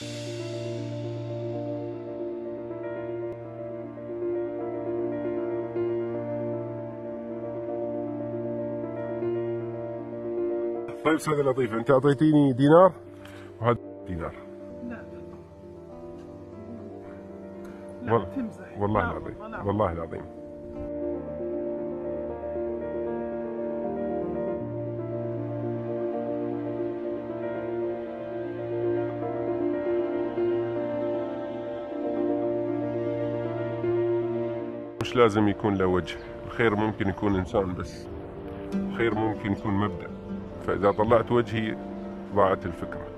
طيب سيدة لطيفة، انت اعطيتيني دينار وهذا دينار. لا لا تمزح، والله العظيم، والله العظيم. مش لازم يكون له وجه، الخير ممكن يكون إنسان بس، الخير ممكن يكون مبدأ، فإذا طلعت وجهي ضاعت الفكرة.